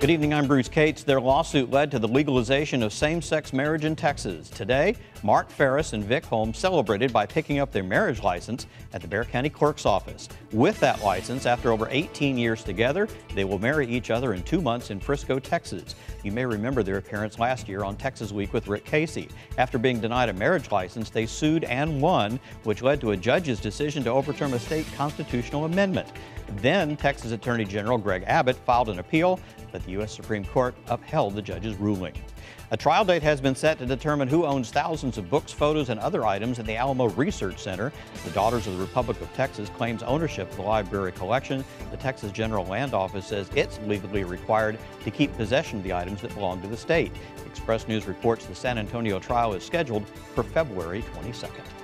Good evening, I'm Bruce Cates. Their lawsuit led to the legalization of same-sex marriage in Texas. Today, Mark Pharris and Vic Holmes celebrated by picking up their marriage license at the Bexar County Clerk's Office. With that license, after over 18 years together, they will marry each other in 2 months in Frisco, Texas. You may remember their appearance last year on Texas Week with Rick Casey. After being denied a marriage license, they sued and won, which led to a judge's decision to overturn a state constitutional amendment. Then, Texas Attorney General Greg Abbott filed an appeal, but the U.S. Supreme Court upheld the judge's ruling. A trial date has been set to determine who owns thousands of books, photos, and other items at the Alamo Research Center. The Daughters of the Republic of Texas claims ownership of the library collection. The Texas General Land Office says it's legally required to keep possession of the items that belong to the state. Express-News reports the San Antonio trial is scheduled for February 22nd.